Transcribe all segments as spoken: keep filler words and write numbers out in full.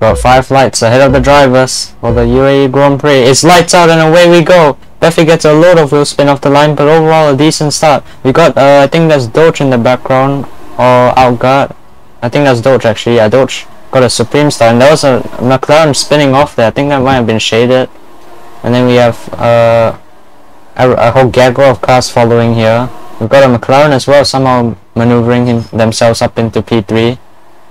Got five lights ahead of the drivers for the U A E Grand Prix. It's lights out and away we go. Duffy gets a load of wheel spin off the line, but overall a decent start. We got, uh, I think that's Doge in the background, or Outguard. I think that's Doge actually, yeah, Doge got a Supreme start, and there was a McLaren spinning off there. I think that might have been shaded. And then we have uh, a, a whole gaggle of cars following here. We've got a McLaren as well, somehow maneuvering him, themselves up into P three.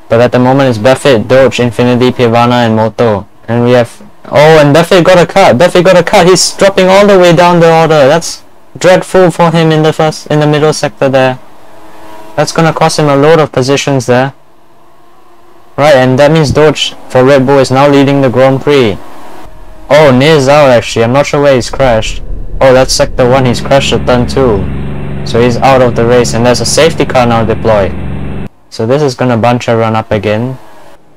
But at the moment it's Befit, Doge, Infinity, Pivana and Moto. And we have... oh, and Befit got a cut. Befit got a cut. He's dropping all the way down the order. That's dreadful for him in the first, in the middle sector there. That's gonna cost him a load of positions there. Right, and that means Doge for Red Bull is now leading the Grand Prix. Oh, Nir's out actually. I'm not sure where he's crashed. Oh, that's sector one. He's crashed at turn two, so he's out of the race. And there's a safety car now deployed. So this is gonna bunch a run up again.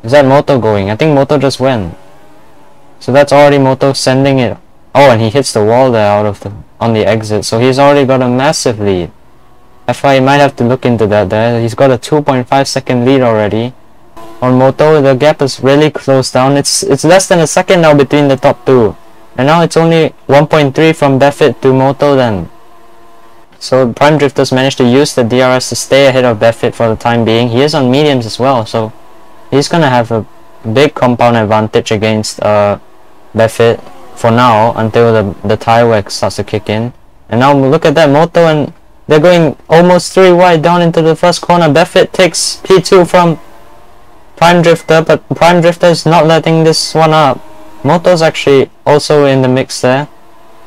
Is that Moto going? I think Moto just went. So that's already Moto sending it. Oh, and he hits the wall there out of the on the exit. So he's already got a massive lead. F I A might have to look into that there. He's got a two point five second lead already. On Moto, the gap is really close down. It's it's less than a second now between the top two. And now it's only one point three from Befit to Moto then. So Prime Drifters managed to use the D R S to stay ahead of Befit for the time being. He is on mediums as well, so he's gonna have a big compound advantage against uh Befit for now until the, the tire work starts to kick in. And now look at that, Moto, and they're going almost three wide down into the first corner. Befit takes P two from Prime Drifter, but Prime Drifter is not letting this one up. Moto's actually also in the mix there.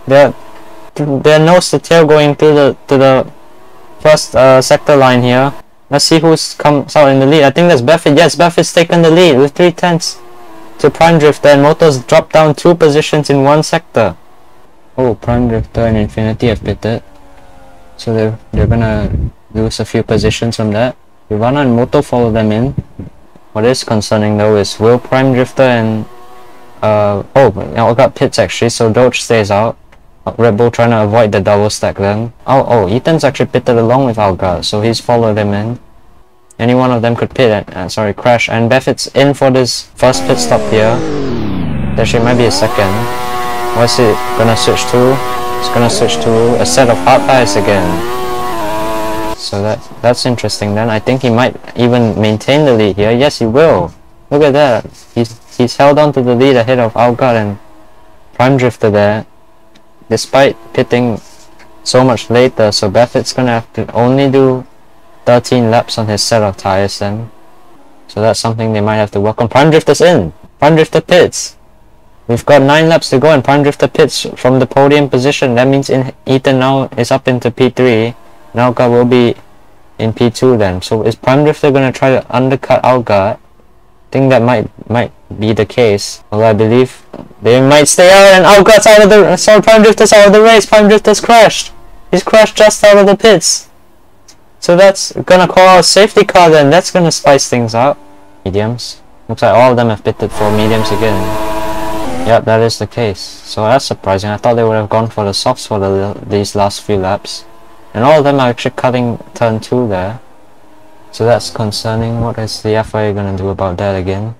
They're, they're nose to tail going through the to the first uh, sector line here. Let's see who comes out in the lead. I think that's Befit. Yes, Befit's taken the lead with three tenths to Prime Drifter, and Moto's dropped down two positions in one sector. Oh, Prime Drifter and Infinity have pitted, so they're, they're gonna lose a few positions from that. Ivana and Moto follow them in. What is concerning though is will Prime Drifter and uh, oh, I've got pits actually, so Doge stays out. Red Bull trying to avoid the double stack then. Oh, oh, Ethan's actually pitted along with Algar, so he's followed them in. Any one of them could pit and uh, sorry crash, and Befit's in for this first pit stop here. There she might be a second. What's it gonna switch to? It's gonna switch to a set of hard tires again. So that that's interesting then. I think he might even maintain the lead here. Yes, he will. Look at that. He's he's held on to the lead ahead of Algar and Prime Drifter there, despite pitting so much later. So Befit's gonna have to only do thirteen laps on his set of tyres then. So that's something they might have to work on. Prime Drifter's in! Prime Drifter pits! We've got nine laps to go and Prime Drifter pits from the podium position. That means in Ethan now is up into P three. Algar will be in P two then. So is Prime Drifter going to try to undercut Algar? I think that might might be the case. Although I believe they might stay out, and Algar's out of the... sorry, Prime Drifter's out of the race! Prime Drifter's crashed! He's crashed just out of the pits! So that's gonna call out safety car then. That's gonna spice things up. Mediums. Looks like all of them have pitted for mediums again. Yep, that is the case. So that's surprising. I thought they would have gone for the softs for the, these last few laps. And all of them are actually cutting turn two there. So that's concerning. What is the F I A gonna do about that again?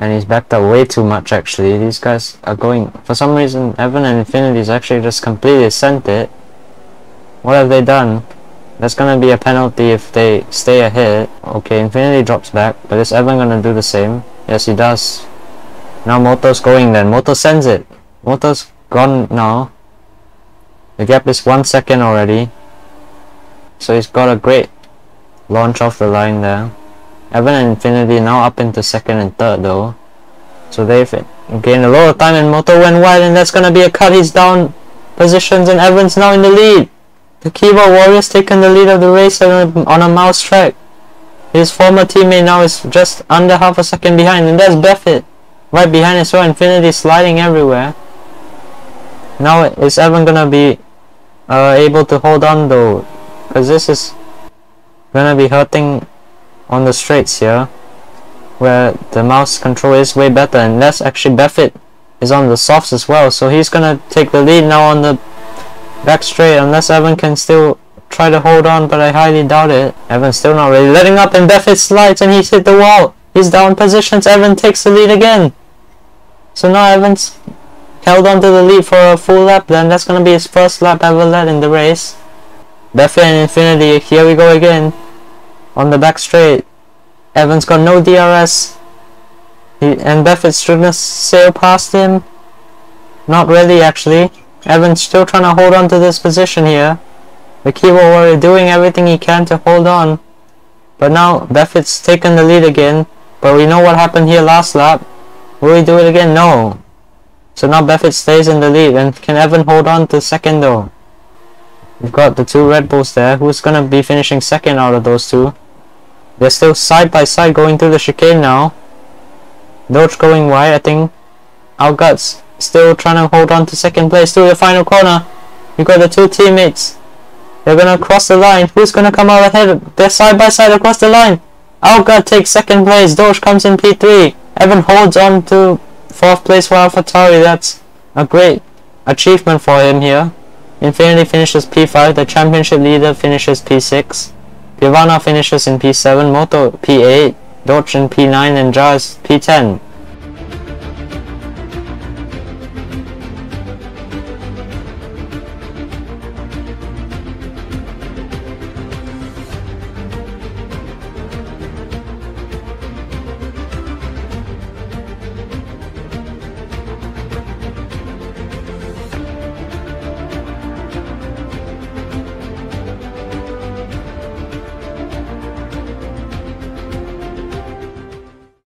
And he's backed up way too much actually. These guys are going... for some reason, Evan and Infinity's actually just completely sent it. What have they done? That's gonna be a penalty if they stay ahead. Okay, Infinity drops back, but is Evan gonna do the same? Yes, he does. Now Moto's going then. Moto sends it. Moto's gone now. The gap is one second already. So he's got a great launch off the line there. Evan and Infinity now up into second and third though. So they've gained a lot of time, and Moto went wide, and that's gonna be a cut. He's down positions, and Evan's now in the lead. The keyboard warrior's taken the lead of the race on a, on a mouse track. His former teammate now is just under half a second behind, and that's Befit right behind as well. Infinity sliding everywhere. Now is Evan gonna be uh, able to hold on though? Because this is gonna be hurting on the straights here, where the mouse control is way better. And that's actually Befit is on the softs as well, so he's gonna take the lead now on the back straight, unless Evan can still try to hold on, but I highly doubt it. Evan's still not really letting up, and Befit slides, and he's hit the wall. He's down positions. Evans takes the lead again. So now Evans held on to the lead for a full lap then. That's going to be his first lap ever led in the race. Befia and Infinity, here we go again. On the back straight. Evans got no D R S. He, and Beffia's trying to sail past him. Not really actually. Evans still trying to hold on to this position here. Akiva Warrior doing everything he can to hold on. But now Beffia's taken the lead again. But we know what happened here last lap. Will he do it again? No. So now Beffia's stays in the lead, and can Evan hold on to second though? We've got the two Red Bulls there. Who's gonna be finishing second out of those two? They're still side by side going through the chicane now. Doge going wide, I think. Outguts still trying to hold on to second place through the final corner. We've got the two teammates. They're gonna cross the line. Who's gonna come out ahead? They're side by side across the line. Outgut takes second place. Doge comes in P three. Evan holds on to fourth place for AlphaTauri. That's a great achievement for him here. Infinity finishes P five. The championship leader finishes P six. Piranha finishes in P seven. Moto P eight. Doge in P nine. And Jars P ten.